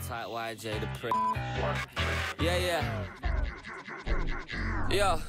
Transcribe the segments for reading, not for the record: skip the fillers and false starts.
Hold tight, YJ the prick. Yeah. Yo,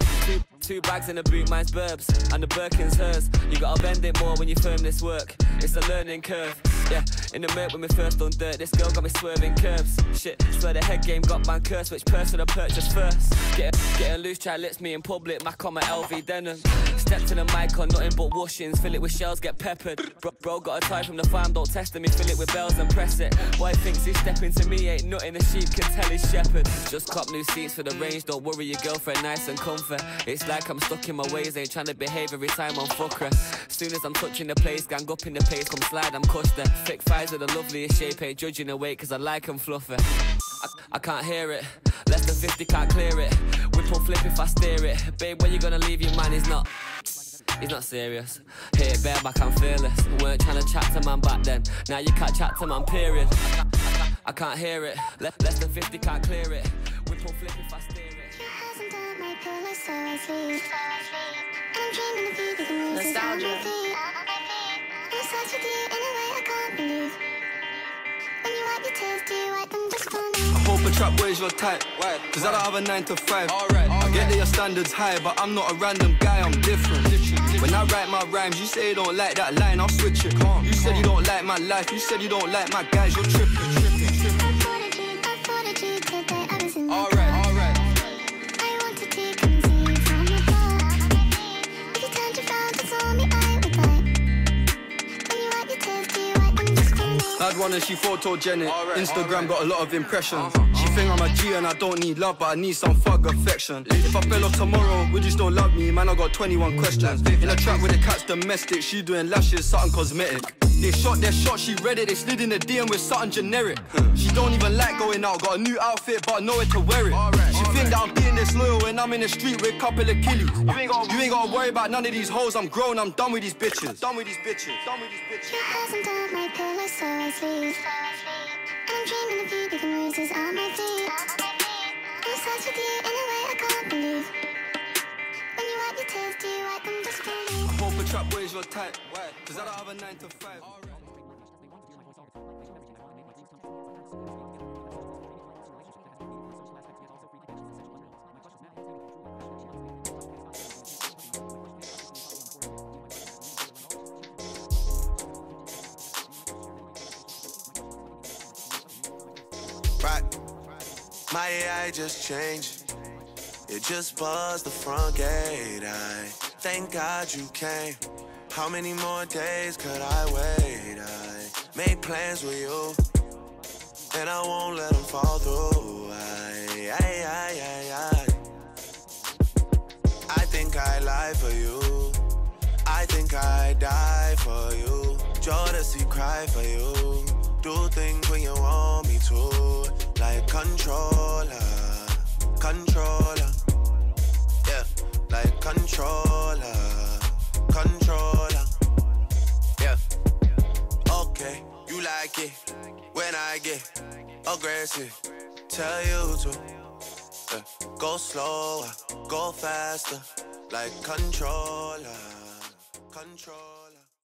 two bags in a boot, mine's burbs, and the Birkin's hers. You gotta bend it more when you firm this work. It's a learning curve. Yeah, in the murk with me first done dirt, this girl got me swerving curves. Shit, swear the head game got man cursed, which person I purchased first? Getting loose, try lips me in public, Mac on my LV denim. Stepped in the mic on nothing but washings, fill it with shells, get peppered. Bro got a tie from the farm, don't test him, he fill it with bells and press it. Boy thinks he's stepping to me, ain't nothing a sheep can tell his shepherd. Just cop new seats for the range, don't worry your girlfriend, nice and comfort. It's like I'm stuck in my ways, ain't trying to behave every time I'm fucker. Soon as I'm touching the place, gang up in the pace, come slide, I'm cussed there. Thick thighs are the loveliest shape, ain't judging the weight cause I like them fluffer. I can't hear it, less than 50 can't clear it. Whip or flip if I steer it. Babe, when you gonna leave your man? He's not serious. Hit it bareback, I'm fearless. Weren't trying to chat to man back then, now you can't chat to man, period. I can't hear it, less than 50 can't clear it. Whip or flip if I steer it. Your eyes on my pillow, so I sleep. I'm dreaming of you, but the music's on my feet. I'm obsessed with you in a way I can't believe. When you wipe your tears, do you wipe them just for me? I hope a trap wears your type, cause I don't have a 9 to 5. I get that your standards high, but I'm not a random guy, I'm different. When I write my rhymes, you say you don't like that line, I'll switch it. You said you don't like my life, you said you don't like my guys, you're tripping. I thought I did, today I was in the car. I wanted to come see you from the bar. If you turned around and saw me, I would die. I'd one and she photogenic, Instagram got a lot of impressions. She think I'm a G and I don't need love, but I need some fuck affection. If I fell off tomorrow, would you still love me? Man, I got 21 questions. In a trap with the cat's domestic, she doing lashes, something cosmetic. They shot their shot, she read it, they slid in the DM with something generic. She don't even like going out, got a new outfit but nowhere to wear it. She think that I'm being disloyal when I'm in the street with a couple of killies. You ain't gotta worry about none of these hoes, I'm grown, I'm done with these bitches. Done with these bitches. Your eyes on my pillow, so I sleep. I'm dreaming of you, but the bruises on my feet. I'm obsessed with you in a way I can't believe. When you wipe your tears, do you wipe them just for me? I hope a trap wears your type, cause I don't have a 9 to 5. Right, my AI just changed. It just buzzed the front gate. I thank God you came. How many more days could I wait? I made plans with you, and I won't let them fall through. I think I lie for you. I think I die for you. Jodeci cry for you. Do things when you want me to. Like controller. Yeah, like controller, yeah. Okay, you like it when I get aggressive. Tell you to go slower, go faster, like controller.